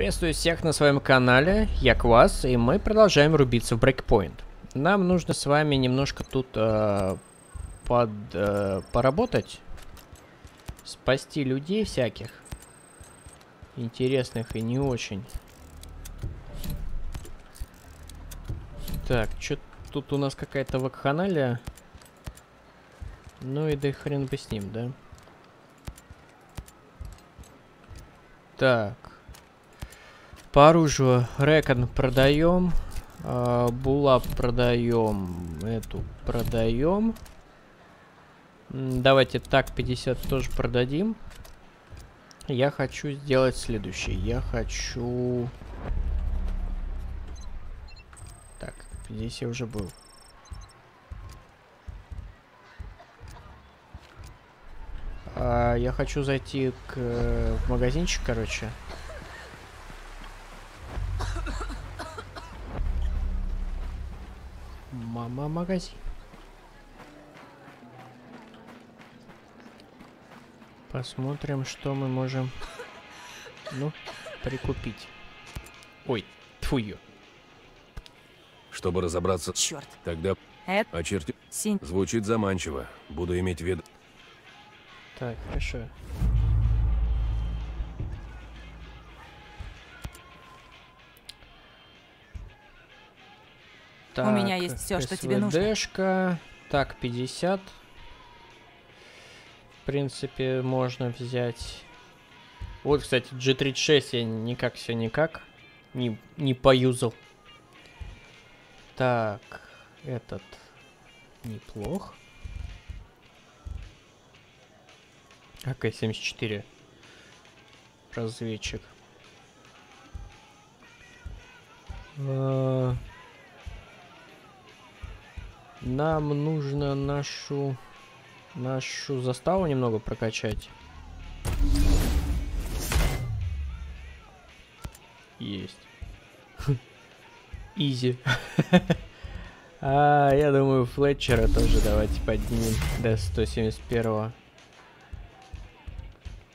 Приветствую всех на своем канале, я Квас, и мы продолжаем рубиться в Breakpoint. Нам нужно с вами немножко тут поработать, спасти людей всяких, интересных и не очень. Так, что тут у нас какая-то вакханалия, ну и да хрен бы с ним, да? Так. По оружию Recon продаем, Булап продаем, эту продаем. Давайте так 50 тоже продадим. Я хочу сделать следующее. Я хочу... Так, здесь я уже был. Я хочу зайти в магазинчик, короче. Мама, магазин. Посмотрим, что мы можем, ну, прикупить. Ой, тьфу её. Чтобы разобраться... Чёрт. Тогда... Очерти... Звучит заманчиво. Буду иметь в виду. Так, хорошо. Так, у меня есть все, что тебе нужно. Так, 50. В принципе, можно взять. Вот, кстати, G36 я никак все никак не поюзал. Так, этот неплох. АК-74. Разведчик. Нам нужно нашу заставу немного прокачать. Есть. Изи. Я думаю, Флетчера тоже давайте поднимем до 171-го.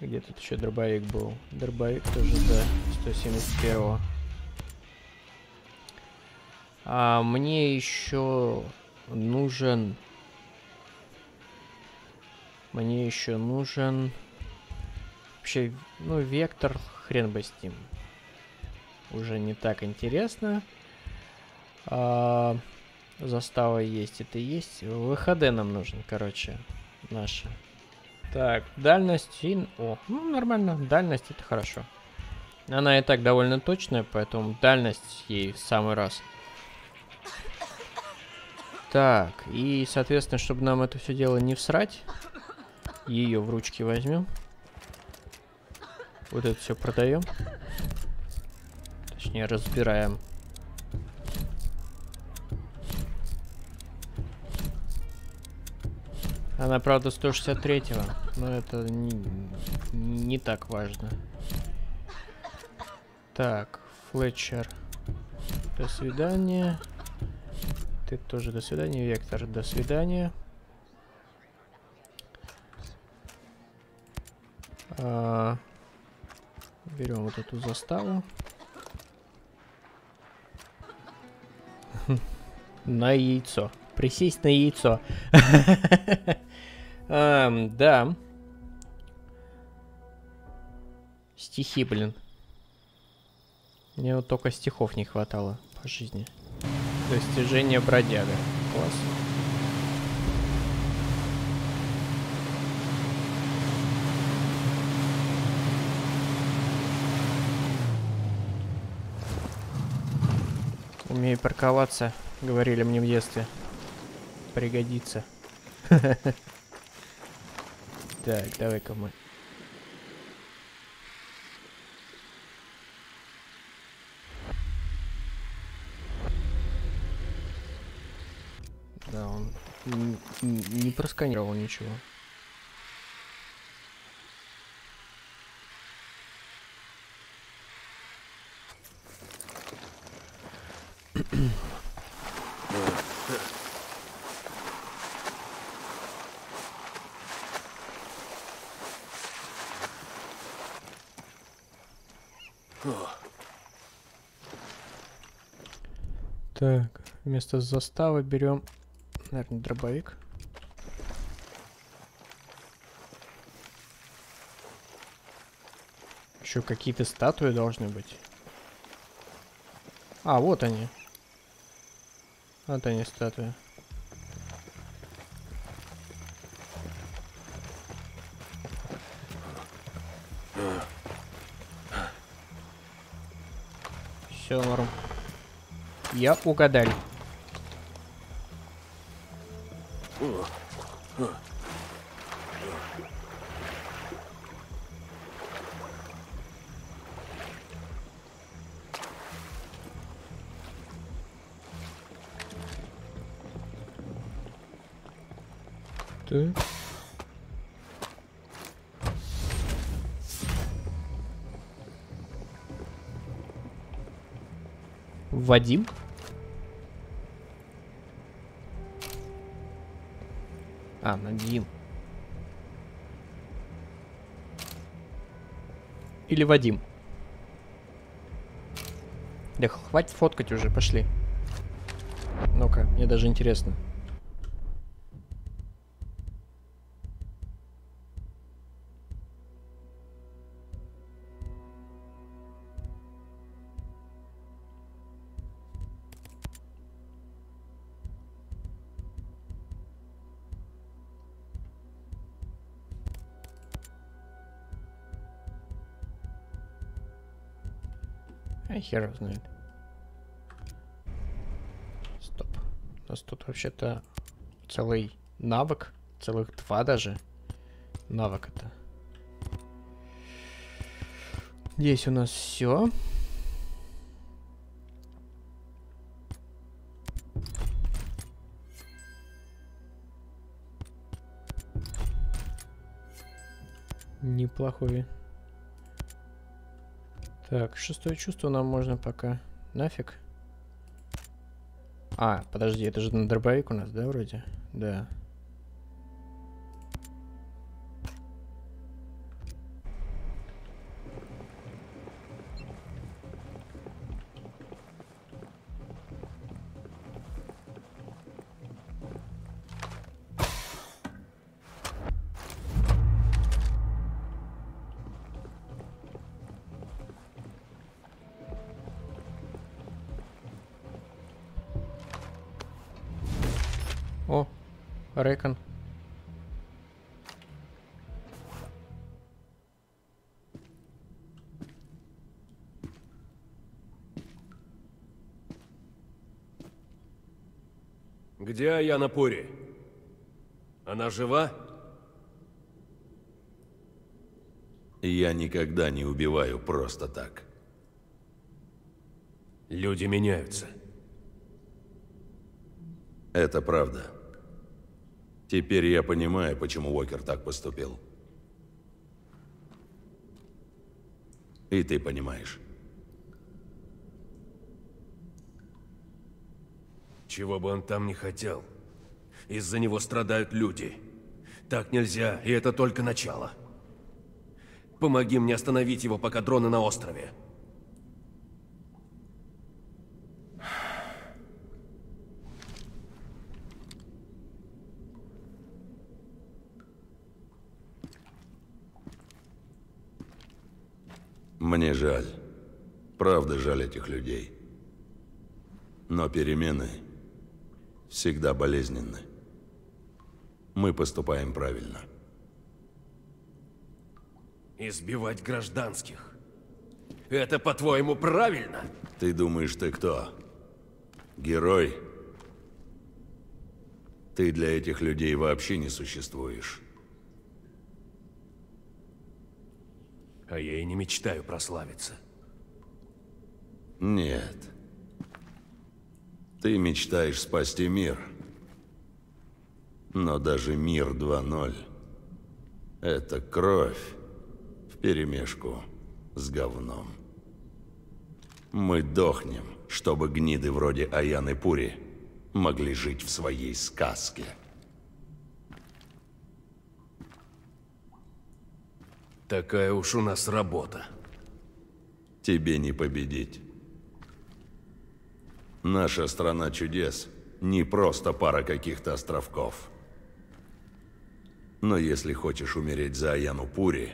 Где тут еще дробовик был? Дробовик тоже до 171-го. А мне еще... Мне еще нужен вообще, ну, вектор, хрен бы с ним. Уже не так интересно. Застава есть, это есть. ВХД нам нужен, короче, наша. Так, дальность и... О, ну, нормально, дальность это хорошо. Она и так довольно точная, поэтому дальность ей в самый раз. Так, и, соответственно, чтобы нам это все дело не всрать, ее в ручки возьмем. Вот это все продаем. Точнее, разбираем. Она, правда, 163-го, но это не так важно. Так, Флетчер. До свидания. Ты тоже до свидания, Вектор, до свидания. Берем вот эту заставу. На яйцо. Присесть на яйцо. Да. Стихи, блин. Мне вот только стихов не хватало по жизни. Достижение бродяга. Класс. Умею парковаться, говорили мне в детстве. Пригодится. Так, давай-ка мы. Да, он не просканировал ничего. Так, вместо заставы берем, наверное, дробовик. Еще какие-то статуи должны быть. А, вот они. Вот они, статуи. Все, норм. Я угадал. Ты? Вадим? А, Надим. Или Вадим. Да хватит фоткать уже, пошли. Ну-ка, мне даже интересно. Хер знает. Стоп. У нас тут вообще-то целый навык. Целых два даже. Навык это. Здесь у нас все. Неплохой. Так, шестое чувство нам можно пока нафиг. А, подожди, это же на дробовик у нас, да, вроде? Да. Рекон. Где Аяна Пури? Она жива? Я никогда не убиваю просто так. Люди меняются. Это правда. Теперь я понимаю, почему Уокер так поступил. И ты понимаешь. Чего бы он там ни хотел, из-за него страдают люди. Так нельзя, и это только начало. Помоги мне остановить его, пока дроны на острове. Мне жаль. Правда жаль этих людей. Но перемены всегда болезненны. Мы поступаем правильно. Избивать гражданских. Это, по-твоему, правильно? Ты думаешь, ты кто? Герой? Ты для этих людей вообще не существуешь. А я и не мечтаю прославиться. Нет. Ты мечтаешь спасти мир. Но даже мир 2.0 – это кровь вперемешку с говном. Мы дохнем, чтобы гниды вроде Аяны Пури могли жить в своей сказке. Такая уж у нас работа. Тебе не победить. Наша страна чудес не просто пара каких-то островков. Но если хочешь умереть за Аяну Пури,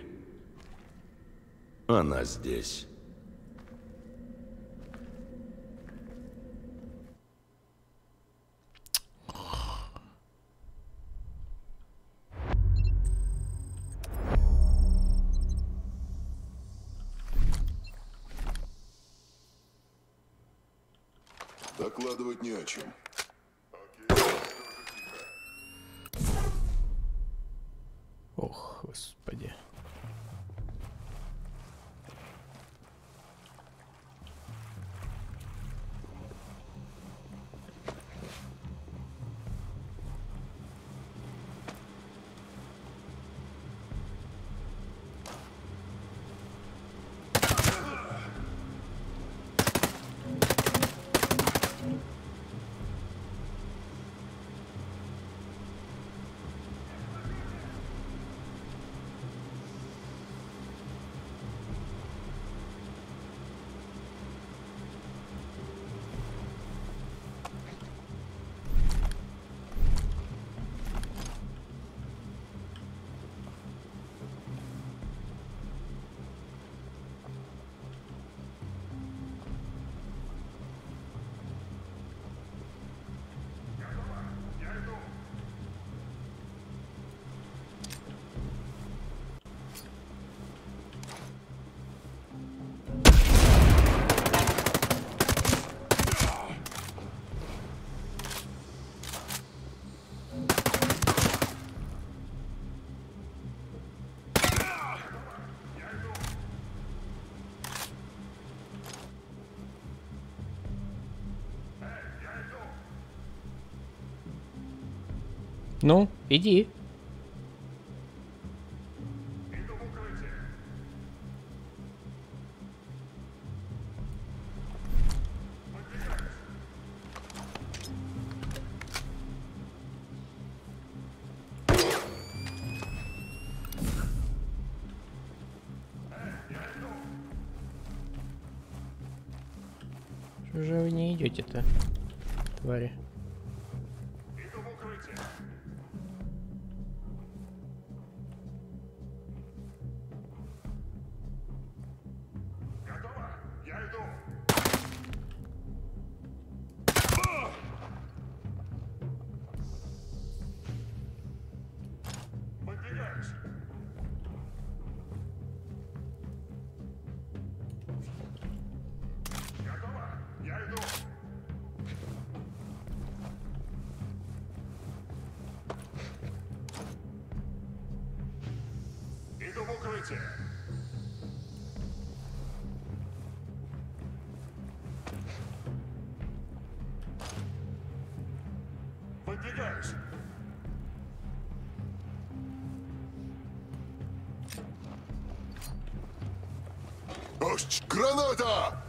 она здесь. Докладывать не о чем. Ох, господи. Ну, иди. Что же вы не идете-то, твари? Граната!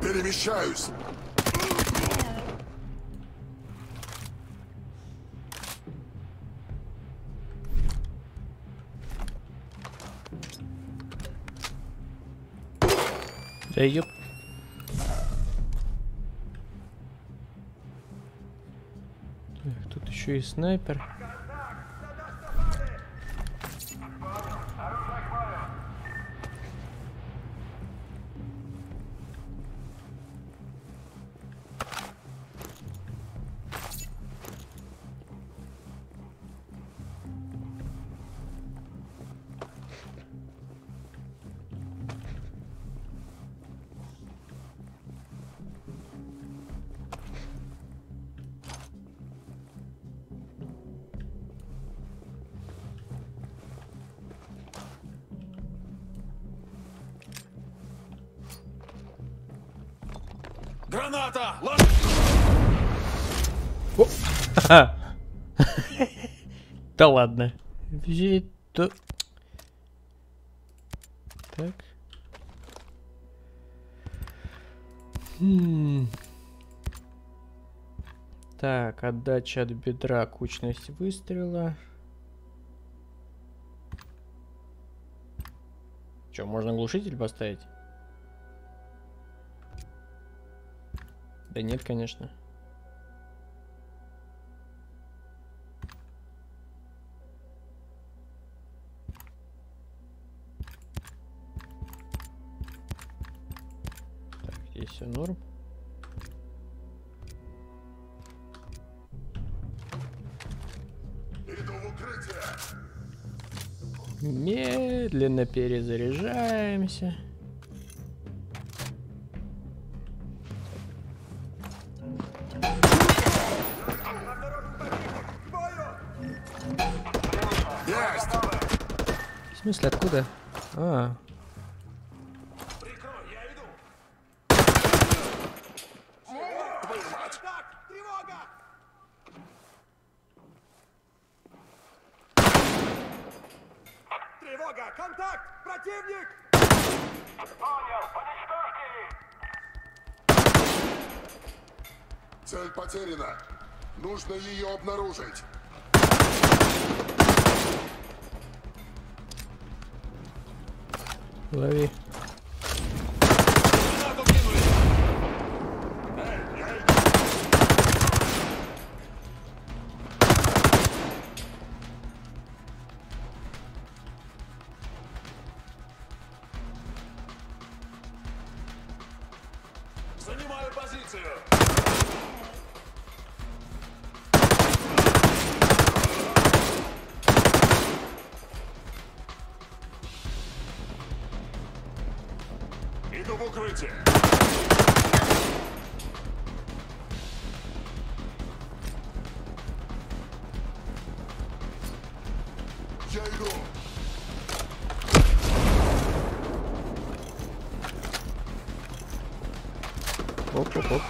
Перемещаюсь! Да ёп. Так, тут еще и снайпер. Граната! Да ладно. Так. Так, отдача от бедра, кучность выстрела. Че, можно глушитель поставить? Да нет, конечно. Так, здесь все норм. Медленно перезаряжаемся. В смысле, откуда? А. Нужно ее обнаружить. Лови. Занимаю позицию. Оп-оп-оп.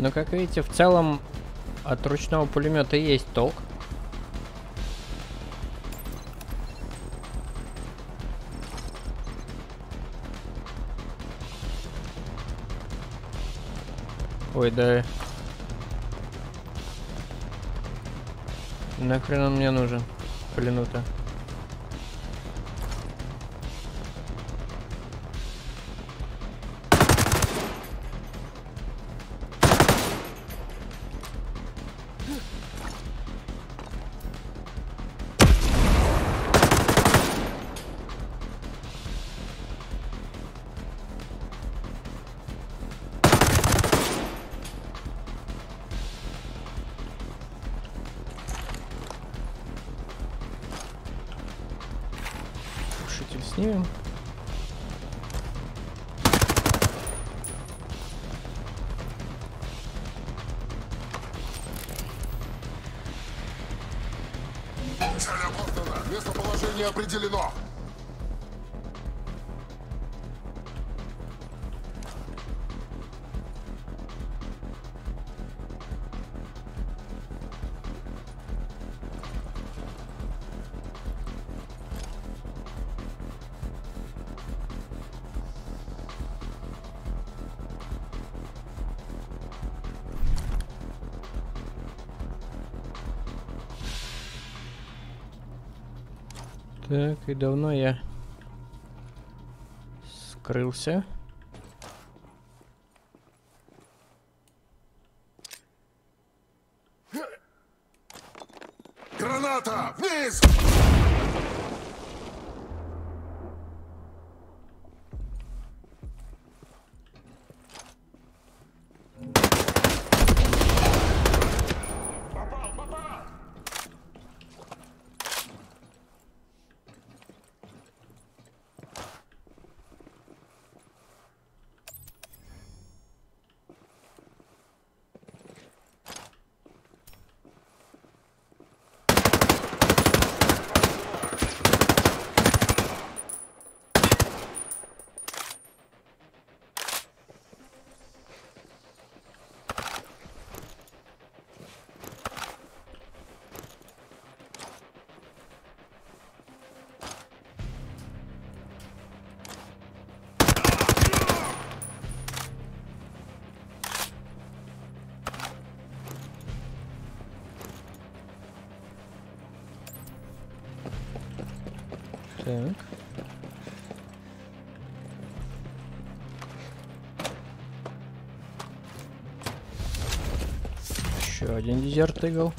Но, как видите, в целом от ручного пулемета есть толк. Ой, да. Нахрен он мне нужен, пулемет-то. Снимем. Цель опознана. Местоположение определено. Так, и давно я скрылся. Граната! Вниз! Так. Еще один дезерт игл.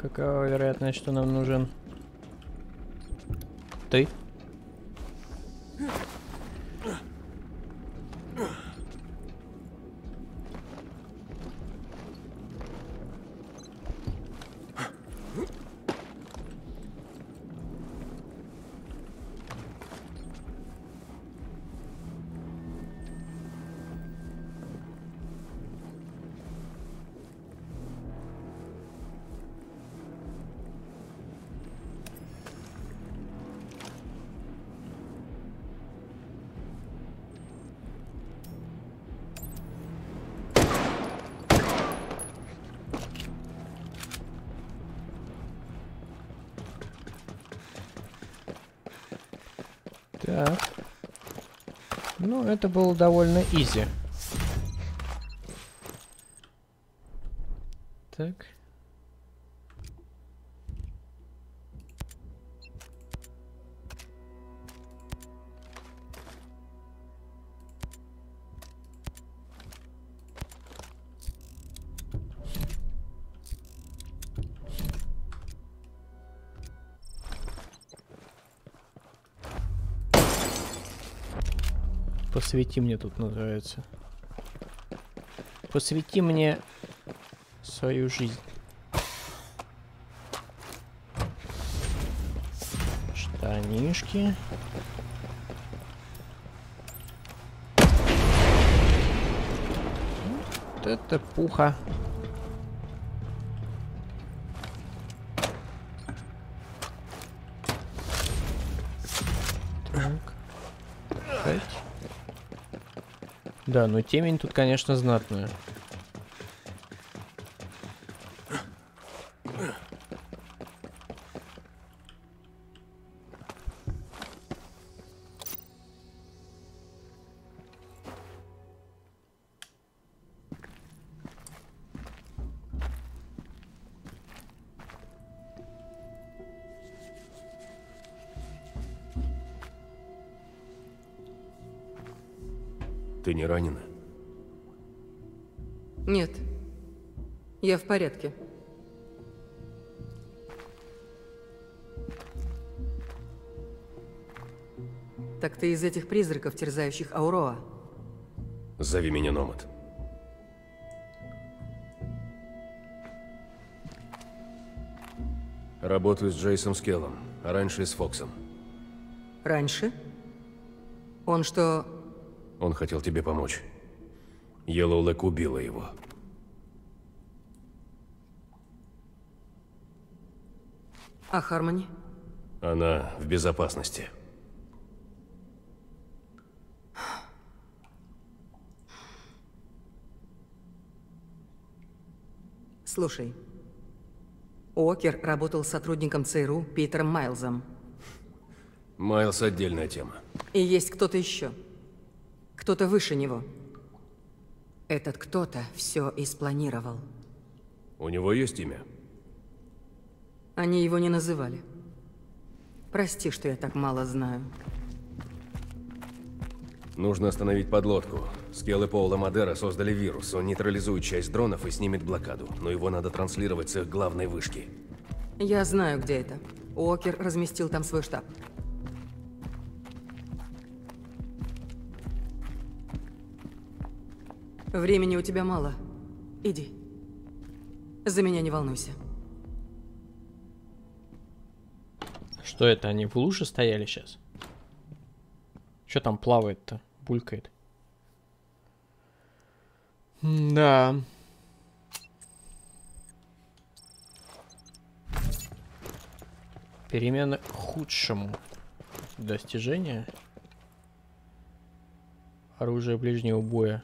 Какова вероятность, что нам нужен ты? Так. Ну, это было довольно изи. Так. Посвети мне тут называется. Посвети мне свою жизнь. Штанишки. Вот это пуха. Да, но темень тут, конечно, знатная. Ты не ранена? Нет. Я в порядке. Так ты из этих призраков, терзающих Ауроа. Зови меня Номад. Работаю с Джейсом Скеллом, а раньше и с Фоксом. Раньше? Он что... Он хотел тебе помочь. Йололек убила его. А Хармони? Она в безопасности. Слушай, Уокер работал с сотрудником ЦРУ Питером Майлзом. Майлз – отдельная тема. И есть кто-то еще. Кто-то выше него. Этот кто-то все и спланировал. У него есть имя? Они его не называли. Прости, что я так мало знаю. Нужно остановить подлодку. Скелл и Пола Мадера создали вирус. Он нейтрализует часть дронов и снимет блокаду. Но его надо транслировать с их главной вышки. Я знаю, где это. Уокер разместил там свой штаб. Времени у тебя мало. Иди. За меня не волнуйся. Что это, они в луже стояли сейчас? Что там плавает-то? Булькает. Да. Перемена к худшему. Достижение. Оружие ближнего боя.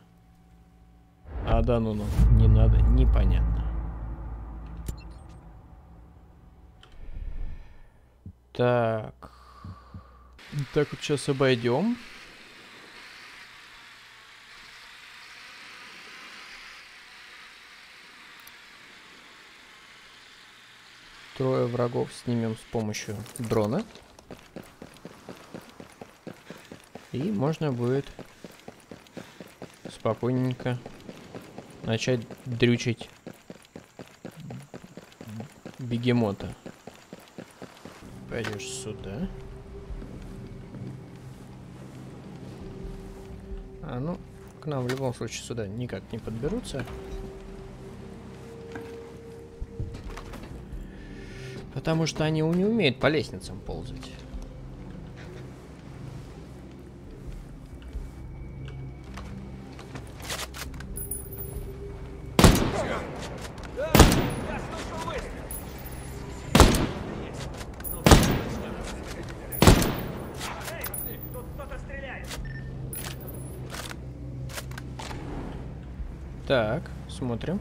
А да, ну-ну. Не надо, непонятно. Так. Так вот сейчас обойдем. Трое врагов снимем с помощью дрона. И можно будет спокойненько начать дрючить бегемота. Пойдешь сюда. А ну, к нам в любом случае сюда никак не подберутся. Потому что они не умеют по лестницам ползать. Так, смотрим.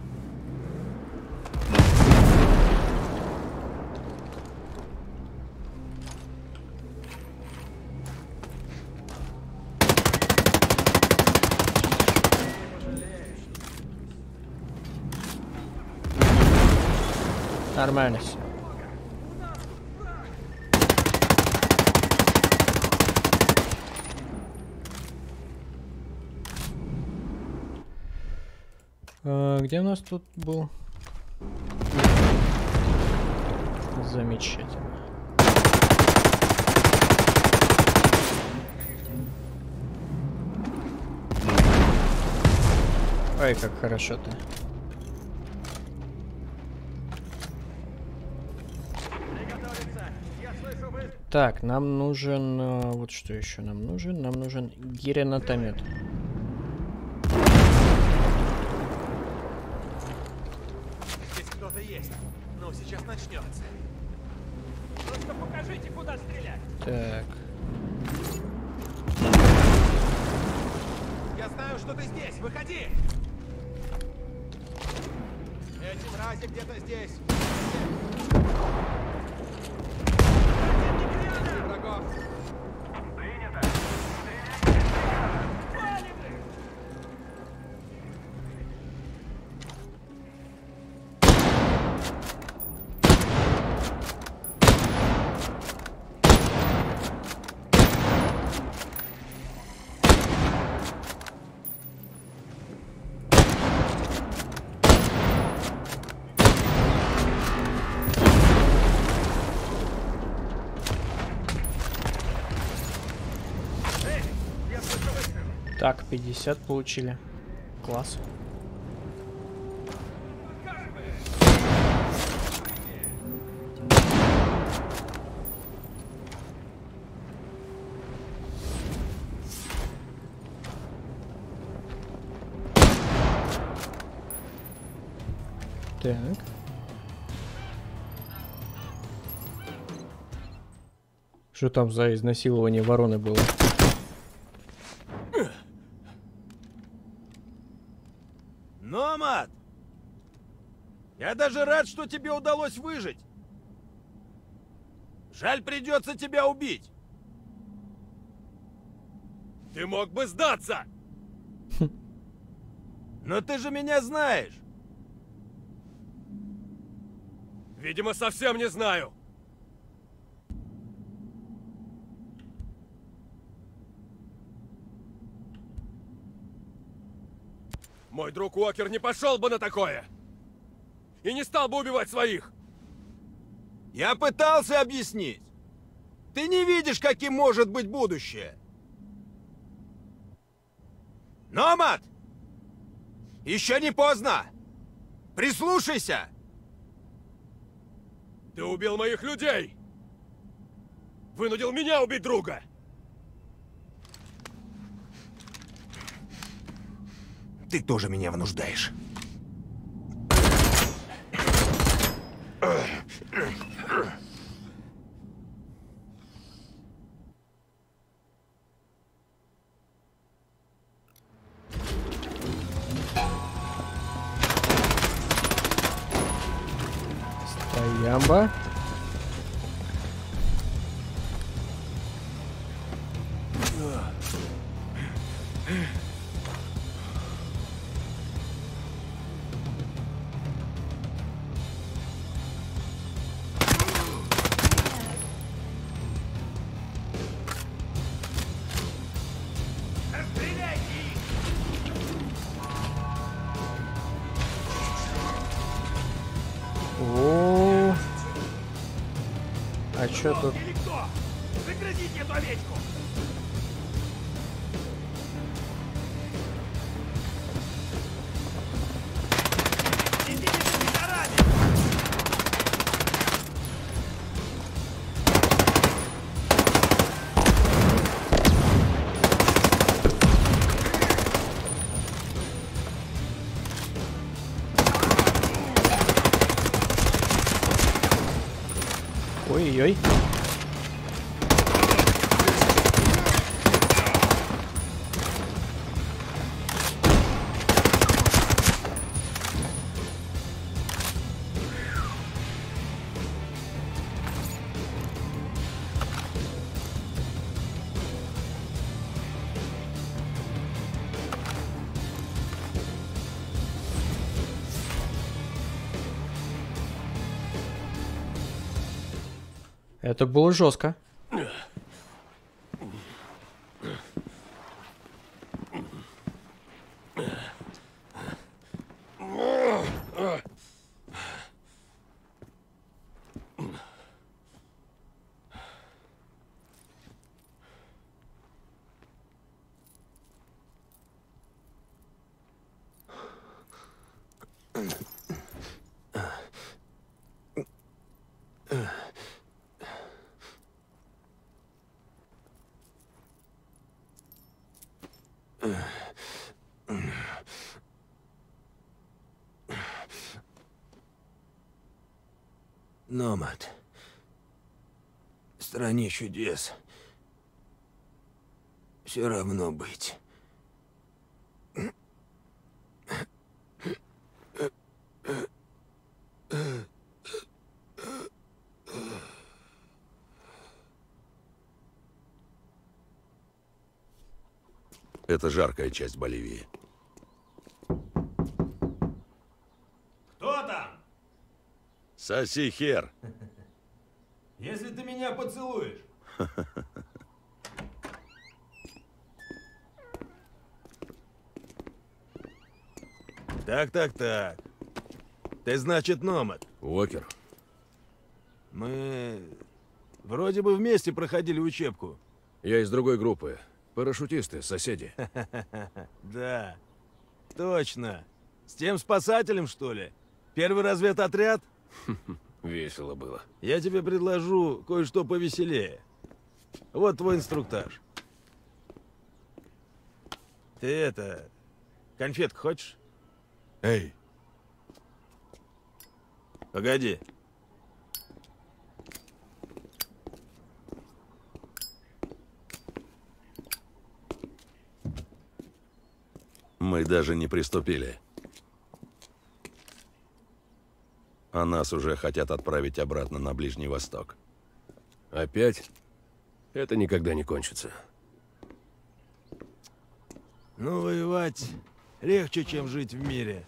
Нормально все. Где у нас тут был? Замечательно. Ай, как хорошо ты. Так, нам нужен... Вот что еще нам нужен? Нам нужен гранатомет. Здесь кто-то есть. Ну, сейчас начнется. Просто покажите, куда стрелять. Так. Я знаю, что ты здесь. Выходи! Эти мрази где-то здесь. Так, 50 получили. Класс. Так. Что там за изнасилование вороны было? Номад! Я даже рад, что тебе удалось выжить. Жаль, придется тебя убить. Ты мог бы сдаться. Но ты же меня знаешь. Видимо, совсем не знаю. Мой друг Уокер не пошел бы на такое. И не стал бы убивать своих. Я пытался объяснить. Ты не видишь, каким может быть будущее. Номад! Еще не поздно! Прислушайся! Ты убил моих людей! Вынудил меня убить друга! Ты тоже меня вынуждаешь. Ямба. Что тут? Загрызите эту овечку! Ой-ой-ой. Это было жестко. Номад. В стране чудес. Все равно быть. Это жаркая часть Боливии. Соси хер. Если ты меня поцелуешь. Так. Ты, значит, Номад. Уокер. Мы вроде бы вместе проходили учебку. Я из другой группы. Парашютисты, соседи. Да. Точно. С тем спасателем, что ли? Первый разведотряд? Весело было. Я тебе предложу кое-что повеселее. Вот твой инструктаж. Ты это... конфетку хочешь? Эй! Погоди. Мы даже не приступили. А нас уже хотят отправить обратно на Ближний Восток. Опять? Это никогда не кончится. Ну, воевать легче, чем жить в мире.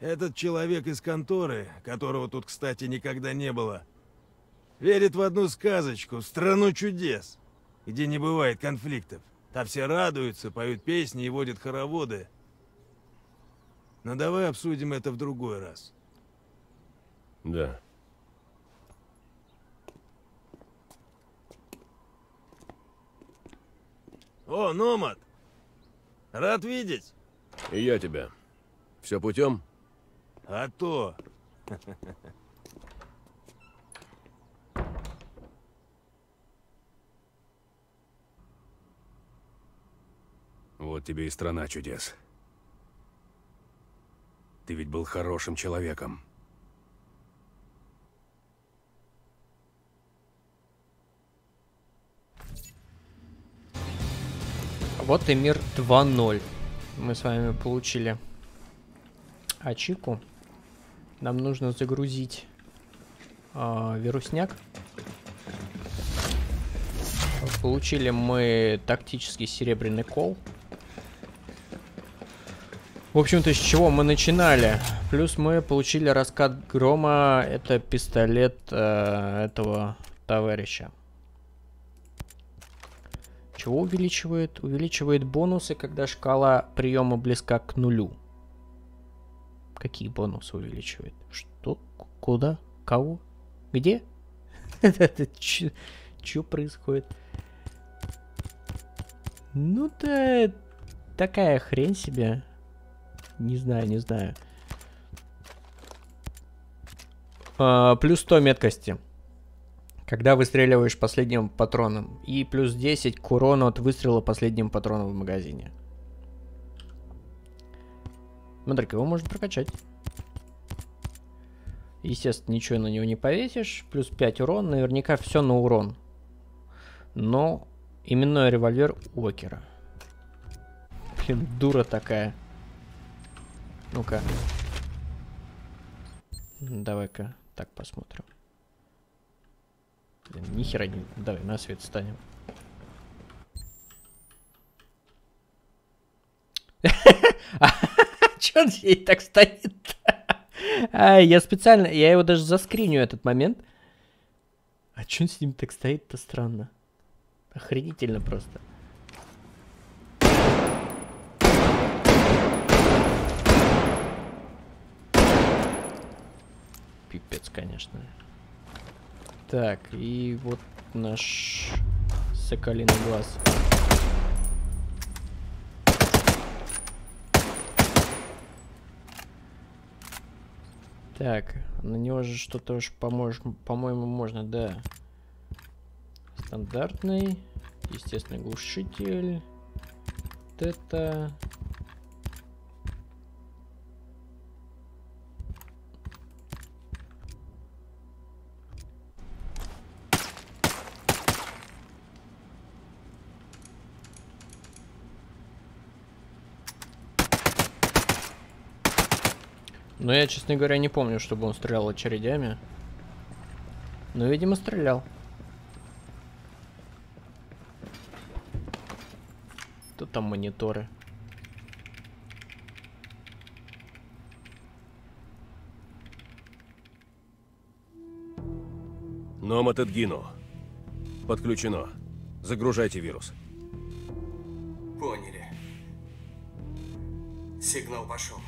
Этот человек из конторы, которого тут, кстати, никогда не было, верит в одну сказочку, в страну чудес, где не бывает конфликтов. Там все радуются, поют песни и водят хороводы. Но давай обсудим это в другой раз. Да. О, Номад! Рад видеть! И я тебя. Все путем? А то! Вот тебе и страна чудес. Ты ведь был хорошим человеком. Вот и мир 2.0. Мы с вами получили ачивку. Нам нужно загрузить вирусняк. Получили мы тактический серебряный кол. В общем-то, с чего мы начинали? Плюс мы получили раскат грома. Это пистолет этого товарища. Чего увеличивает? Увеличивает бонусы, когда шкала приема близка к нулю. Какие бонусы увеличивает? Что? Куда? Кого? Где? Чё происходит? Ну да, такая хрень себе. Не знаю, не знаю. Плюс 100 меткости, когда выстреливаешь последним патроном. И плюс 10 к урону от выстрела последним патроном в магазине. Смотри-ка, его можно прокачать. Естественно, ничего на него не повесишь. Плюс 5 урон. Наверняка все на урон. Но именной револьвер Уокера. Блин, дура такая. Ну-ка. Давай-ка так посмотрим. Ни хера не... Давай на свет встанем. Чё он ей так станет? Я специально... Я его даже заскриню, этот момент. А чё он с ним так стоит-то странно? Охренительно просто. Пипец, конечно. Так, и вот наш соколиный глаз. Так, на него же что-то уж по-моему можно, да. Стандартный, естественно, глушитель. Вот это... Но я, честно говоря, не помню, чтобы он стрелял очередями. Но, видимо, стрелял. Тут там мониторы. Номад Эдгину. Подключено. Загружайте вирус. Поняли. Сигнал пошел.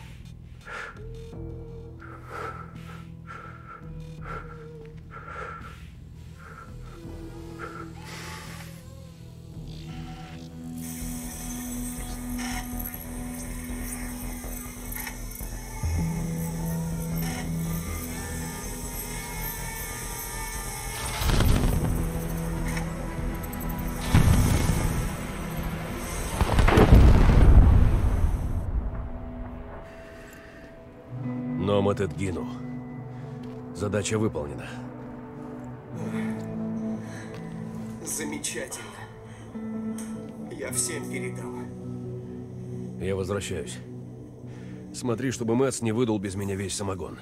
Номад Эдгину. Задача выполнена. Замечательно. Я всем передал. Я возвращаюсь. Смотри, чтобы Мэтс не выдал без меня весь самогон.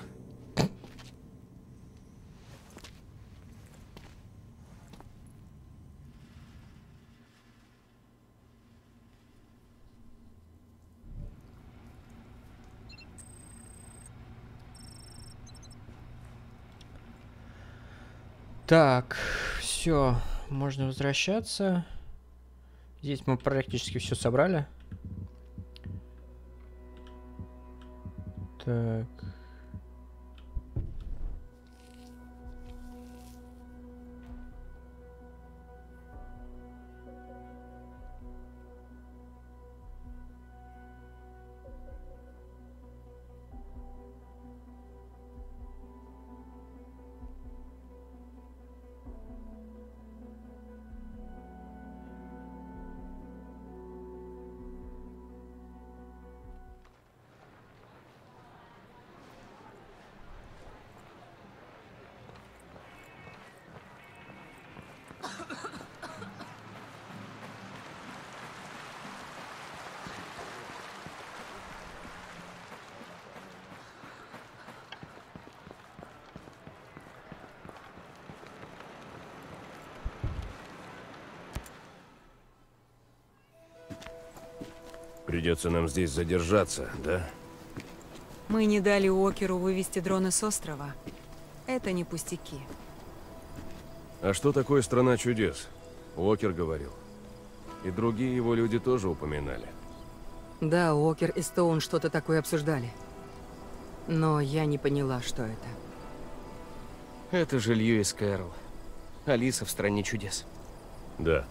Так, все, можно возвращаться. Здесь мы практически все собрали. Так. Придется нам здесь задержаться, да? Мы не дали Уокеру вывести дроны с острова. Это не пустяки. А что такое страна чудес? Уокер говорил. И другие его люди тоже упоминали. Да, Уокер и Стоун что-то такое обсуждали. Но я не поняла, что это. Это же Льюис Кэрролл. Алиса в стране чудес. Да.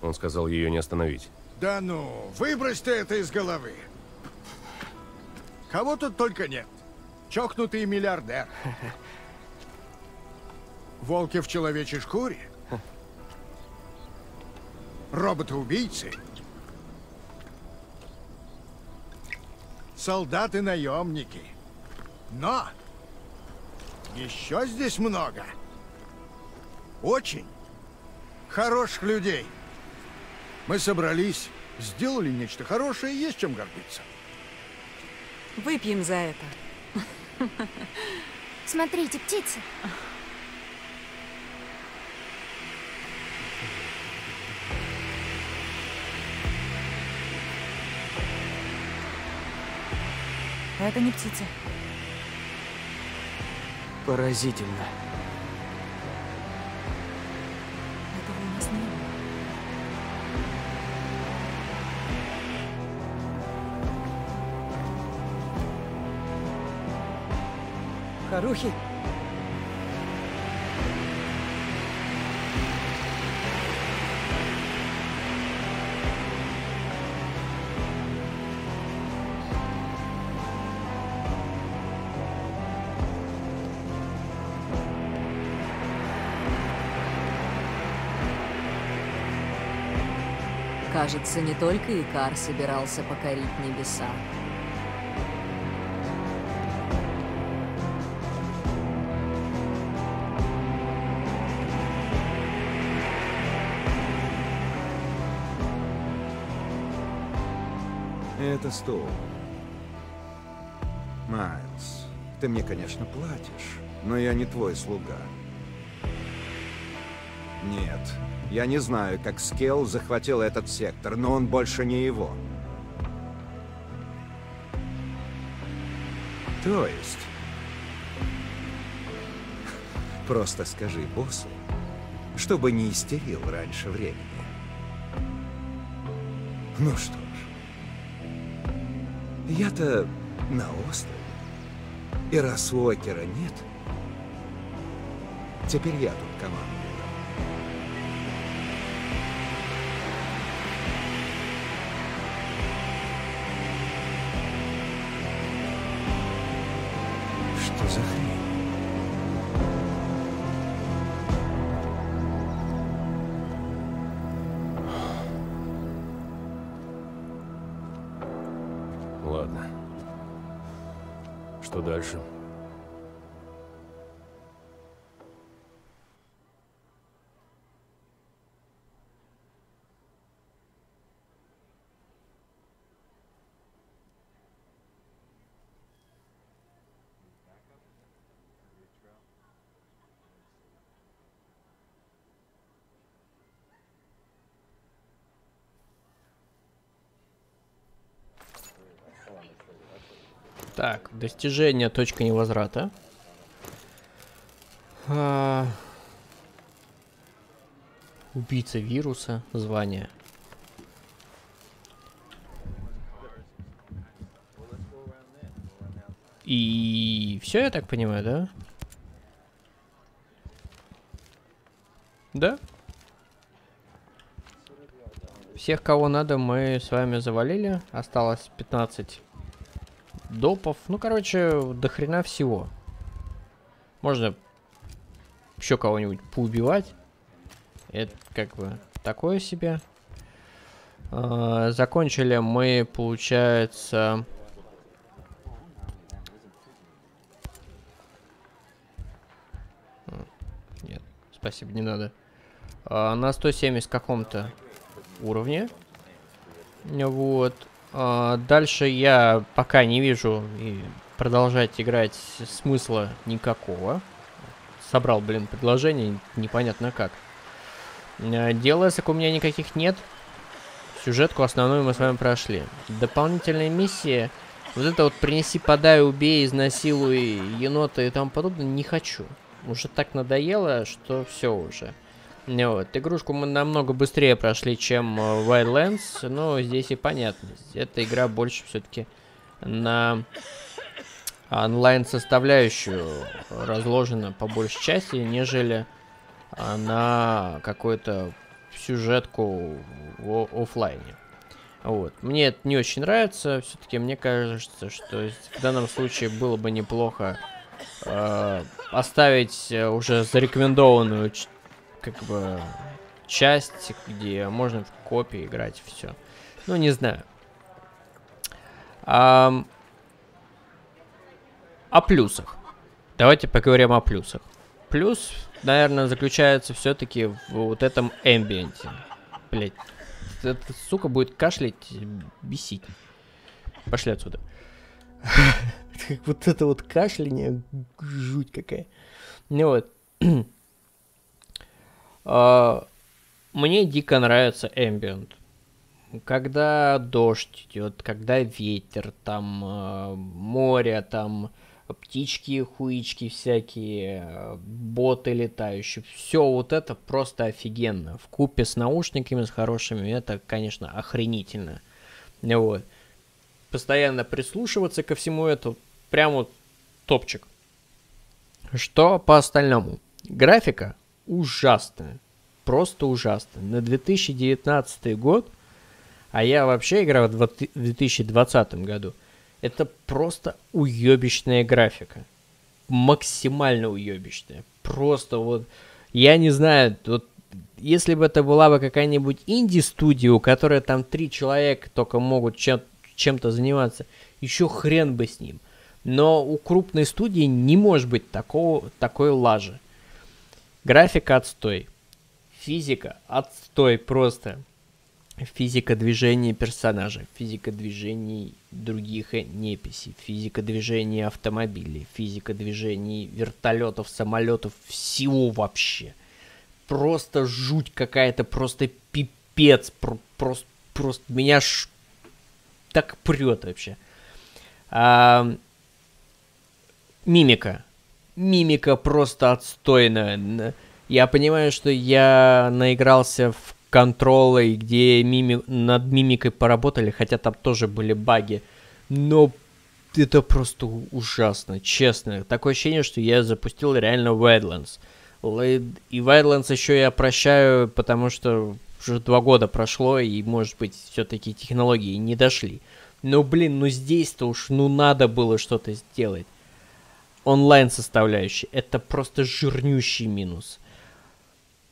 Он сказал ее не остановить. Да ну, выбрось ты это из головы. Кого тут только нет. Чокнутый миллиардер. Волки в человечьей шкуре. Роботы-убийцы. Солдаты-наемники. Но еще здесь много. Очень хороших людей. Мы собрались, сделали нечто хорошее, есть чем гордиться. Выпьем за это. Смотрите, птицы. Это не птицы. Поразительно. Рухи. Кажется, не только Икар собирался покорить небеса. Это Стоун. Майлз, ты мне, конечно, платишь, но я не твой слуга. Нет, я не знаю, как Скелл захватил этот сектор, но он больше не его. То есть... Просто скажи боссу, чтобы не истерил раньше времени. Ну что? Я-то на острове, и раз Уокера нет, теперь я тут командую. Что за дальше? Так, достижение, точка невозврата. Убийца вируса, звание. И все, я так понимаю, да? Да? Всех, кого надо, мы с вами завалили. Осталось 15 допов. Ну, короче, до хрена всего. Можно еще кого-нибудь поубивать. Это как бы такое себе. Закончили мы, получается... Нет, спасибо, не надо. На 170 каком-то уровне. Вот. Дальше я пока не вижу и продолжать играть смысла никакого. Собрал, блин, предложение, непонятно как. Делесок у меня никаких нет. Сюжетку основную мы с вами прошли. Дополнительные миссии. Вот это вот принеси, подай, убей, изнасилуй енота и тому подобное не хочу. Уже так надоело, что все уже. Вот. Игрушку мы намного быстрее прошли, чем Wildlands, но здесь и понятно. Эта игра больше все-таки на онлайн-составляющую разложена по большей части, нежели на какую-то сюжетку в офлайне. Вот. Мне это не очень нравится. Все-таки мне кажется, что в данном случае было бы неплохо оставить уже зарекомендованную как бы часть, где можно в копии играть все. Ну, не знаю. О плюсах. Давайте поговорим о плюсах. Плюс, наверное, заключается все-таки в вот этом эмбиенте. Блять, эта сука будет кашлять, бесить. Пошли отсюда. Вот это вот кашляние, жуть какая. Ну вот. Мне дико нравится эмбиент. Когда дождь идет, когда ветер, там море, там птички, хуички всякие, боты летающие. Все вот это просто офигенно. Вкупе с наушниками, с хорошими, это, конечно, охренительно. Вот. Постоянно прислушиваться ко всему этому. Прям вот топчик. Что по остальному? Графика ужасная. Просто ужасная. На 2019 год, а я вообще играл в 2020 году, это просто уебищная графика. Максимально уебищная. Просто вот, я не знаю, вот, если бы это была бы какая-нибудь инди-студия, у которой там 3 человека только могут чем-то заниматься, еще хрен бы с ним. Но у крупной студии не может быть такой лажи. Графика отстой. Физика отстой просто. Физика движения персонажа, физика движений других неписей, физика движения автомобилей, физика движений вертолетов, самолетов, всего вообще. Просто жуть какая-то, просто пипец, просто меня аж так прет вообще. Мимика. Мимика просто отстойная. Я понимаю, что я наигрался в контролы, где над мимикой поработали, хотя там тоже были баги. Но это просто ужасно, честно. Такое ощущение, что я запустил реально Wildlands. И Wildlands еще я прощаю, потому что уже 2 года прошло, и, может быть, все-таки технологии не дошли. Но, блин, ну здесь-то уж, ну надо было что-то сделать. Онлайн-составляющая. Это просто жирнющий минус.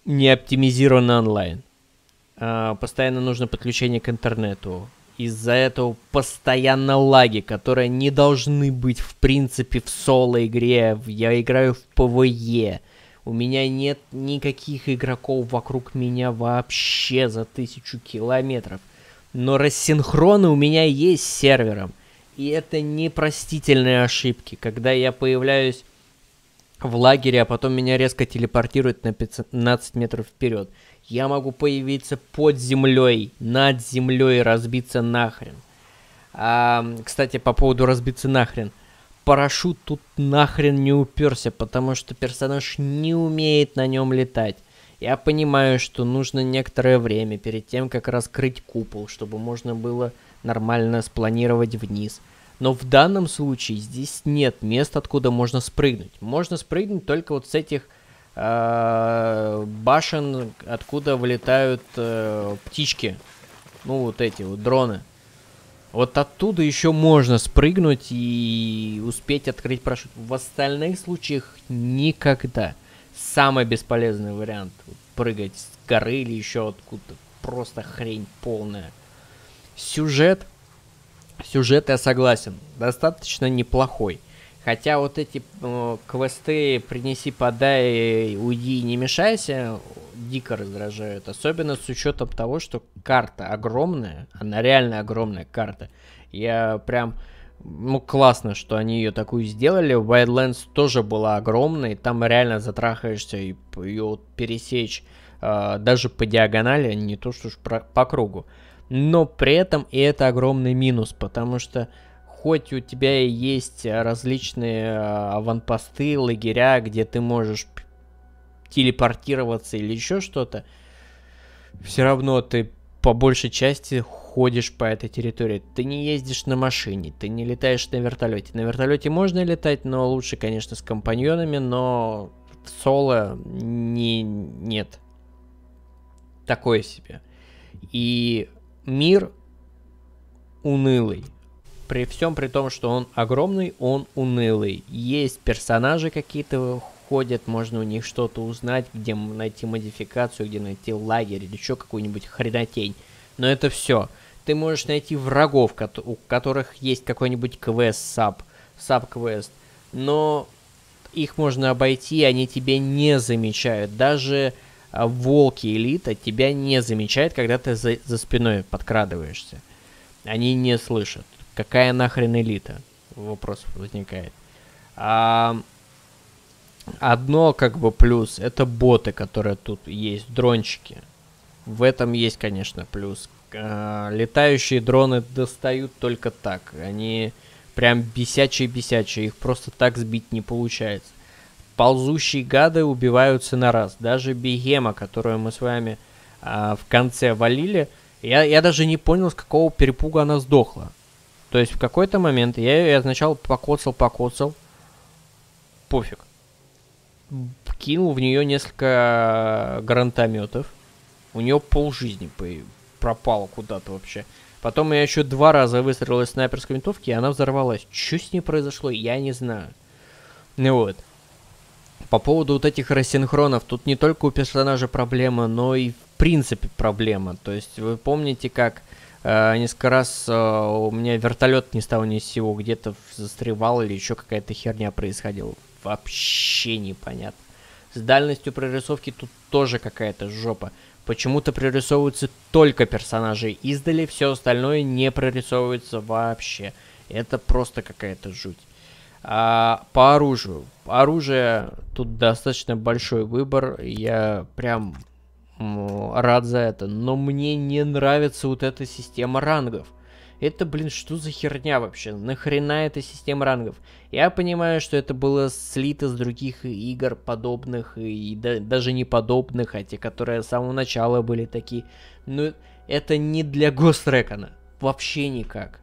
Не оптимизированный онлайн. Постоянно нужно подключение к интернету. Из-за этого постоянно лаги, которые не должны быть в принципе в соло-игре. Я играю в ПВЕ. У меня нет никаких игроков вокруг меня вообще за 1000 километров. Но рассинхроны у меня есть с сервером. И это непростительные ошибки, когда я появляюсь в лагере, а потом меня резко телепортирует на 15 метров вперед. Я могу появиться под землей, над землей, разбиться нахрен. Кстати, по поводу разбиться нахрен. Парашют тут нахрен не уперся, потому что персонаж не умеет на нем летать. Я понимаю, что нужно некоторое время перед тем, как раскрыть купол, чтобы можно было нормально спланировать вниз. Но в данном случае здесь нет мест, откуда можно спрыгнуть. Можно спрыгнуть только вот с этих башен, откуда вылетают птички. Ну, вот эти вот дроны. Вот оттуда еще можно спрыгнуть и успеть открыть парашют. В остальных случаях никогда. Самый бесполезный вариант. Прыгать с горы или еще откуда-то. Просто хрень полная. Сюжет. Сюжет, я согласен, достаточно неплохой. Хотя вот эти квесты «Принеси, подай, уйди, не мешайся» дико раздражают. Особенно с учетом того, что карта огромная. Она реально огромная карта. Я прям... Ну, классно, что они ее такую сделали. Wildlands тоже была огромной. Там реально затрахаешься и ее пересечь даже по диагонали, не то что уж по кругу. Но при этом и это огромный минус, потому что хоть у тебя и есть различные аванпосты, лагеря, где ты можешь телепортироваться или еще что-то, все равно ты по большей части ходишь по этой территории. Ты не ездишь на машине, ты не летаешь на вертолете. На вертолете можно летать, но лучше, конечно, с компаньонами, но в соло нет. Такое себе. И мир унылый. При всем при том, что он огромный, он унылый. Есть персонажи какие-то, ходят, можно у них что-то узнать, где найти модификацию, где найти лагерь или еще какую-нибудь хренотень. Но это все. Ты можешь найти врагов, у которых есть какой-нибудь квест, саб-квест. Но их можно обойти, они тебя не замечают. Даже... волки элита тебя не замечают, когда ты за спиной подкрадываешься. Они не слышат. Какая нахрен элита? Вопрос возникает. Одно как бы плюс — это боты, которые тут есть, дрончики. В этом есть, конечно, плюс. Летающие дроны достают только так. Они прям бесячие-бесячие. Их просто так сбить не получается. Ползущие гады убиваются на раз. Даже бегема, которую мы с вами в конце валили, я даже не понял, с какого перепуга она сдохла. То есть в какой-то момент я ее сначала покоцал. Пофиг. Кинул в нее несколько гранатометов. У нее полжизни пропало куда-то вообще. Потом я еще 2 раза выстрелил из снайперской винтовки, и она взорвалась. Что с ней произошло, я не знаю. Ну вот. По поводу вот этих рассинхронов, тут не только у персонажа проблема, но и в принципе проблема. То есть вы помните, как несколько раз у меня вертолет ни с того ни с сего где-то застревал или еще какая-то херня происходила. Вообще непонятно. С дальностью прорисовки тут тоже какая-то жопа. Почему-то прорисовываются только персонажи издали, все остальное не прорисовывается вообще. Это просто какая-то жуть. По оружию. Оружие тут достаточно большой выбор. Я прям рад за это. Но мне не нравится вот эта система рангов. Это, блин, что за херня вообще? Нахрена эта система рангов? Я понимаю, что это было слито с других игр подобных. И даже не подобных, а те, которые с самого начала были такие. Но это не для Ghost Recon. Вообще никак.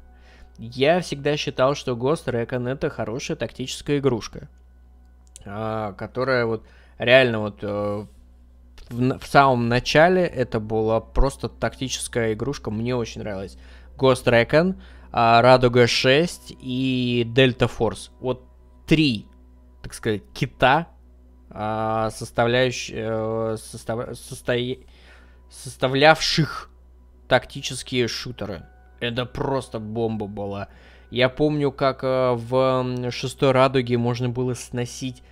Я всегда считал, что Ghost Recon — это хорошая тактическая игрушка, которая вот реально вот в самом начале это была просто тактическая игрушка. Мне очень нравилась Ghost Recon, Радуга 6 и Delta Force. Вот 3, так сказать, кита, составлявших тактические шутеры. Это просто бомба была. Я помню, как в 6-й «Радуге» можно было сносить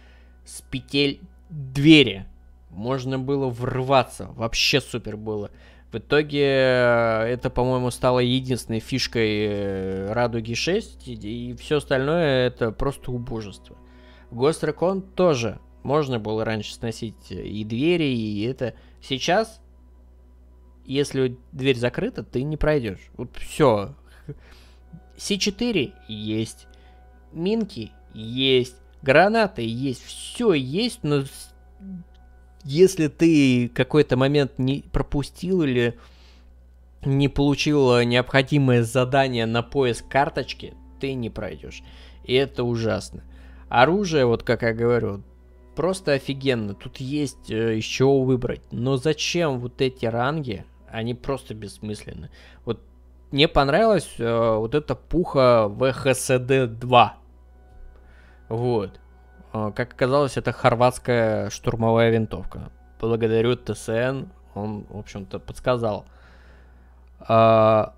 с петель двери. Можно было врываться. Вообще супер было. В итоге это, по-моему, стало единственной фишкой «Радуги 6». И все остальное — это просто убожество. Ghost Recon тоже можно было раньше сносить и двери, и это. Сейчас... Если дверь закрыта, ты не пройдешь. Вот все. С4 есть, минки есть, гранаты есть, все есть, но если ты какой-то момент не пропустил или не получил необходимое задание на поиск карточки, ты не пройдешь. И это ужасно. Оружие, вот как я говорю, просто офигенно. Тут есть из чего выбрать. Но зачем вот эти ранги? Они просто бессмысленны. Вот мне понравилась вот эта пуха ВХСД-2. Вот. Как оказалось, это хорватская штурмовая винтовка. Благодарю ТСН, он, в общем-то, подсказал. Но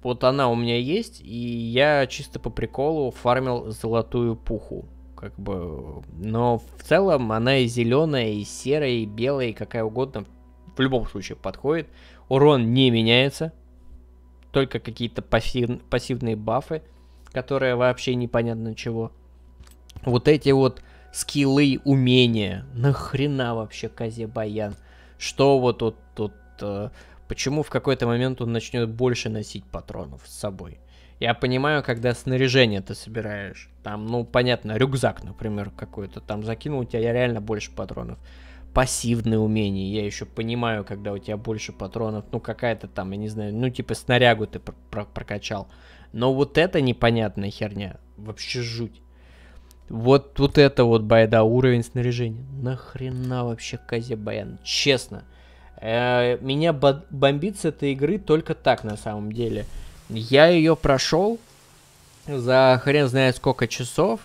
вот она у меня есть, и я чисто по приколу фармил золотую пуху. Как бы, но в целом она и зеленая, и серая, и белая, и какая угодно. В любом случае подходит. Урон не меняется. Только какие-то пассивные бафы, которые вообще непонятно чего. Вот эти вот скиллы, умения. Нахрена вообще Казе-Баян? Что вот тут... почему в какой-то момент он начнет больше носить патронов с собой? Я понимаю, когда снаряжение ты собираешь. Там, ну, понятно, рюкзак, например, какой-то там закинул, у тебя реально больше патронов. Пассивные умения. Я еще понимаю, когда у тебя больше патронов. Ну, какая-то там, я не знаю, ну, типа снарягу ты прокачал. Но вот это непонятная херня. Вообще жуть. Вот это вот байда, уровень снаряжения. Нахрена вообще Казе-Баян? Честно. Меня бомбит с этой игры только так, на самом деле. Я ее прошел за хрен знает сколько часов,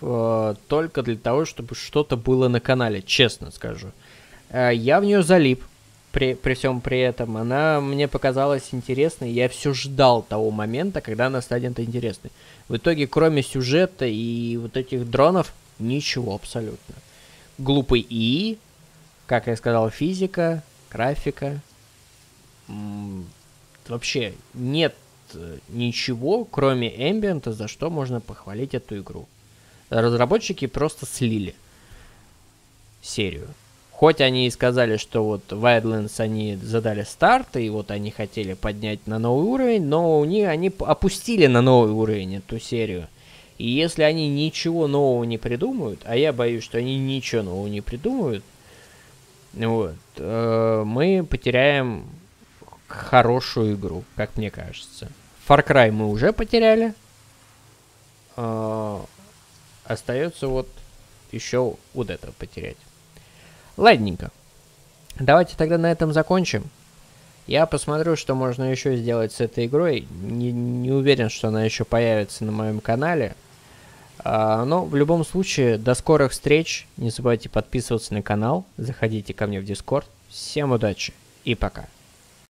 только для того, чтобы что-то было на канале, честно скажу. Я в нее залип, при всем при этом. Она мне показалась интересной, я все ждал того момента, когда она станет интересной. В итоге, кроме сюжета и вот этих дронов, ничего абсолютно. Глупый ИИ, как я сказал, физика, графика. Вообще нет ничего, кроме эмбиента, за что можно похвалить эту игру. Разработчики просто слили серию. Хоть они и сказали, что вот Wildlands они задали старт, и вот они хотели поднять на новый уровень, но у них они опустили на новый уровень эту серию. И если они ничего нового не придумают, а я боюсь, что они ничего нового не придумают, вот, мы потеряем хорошую игру, как мне кажется. Far Cry мы уже потеряли. Остается вот еще вот это потерять. Ладненько. Давайте тогда на этом закончим. Я посмотрю, что можно еще сделать с этой игрой. Не уверен, что она еще появится на моем канале. Но в любом случае, до скорых встреч. Не забывайте подписываться на канал. Заходите ко мне в Discord. Всем удачи и пока.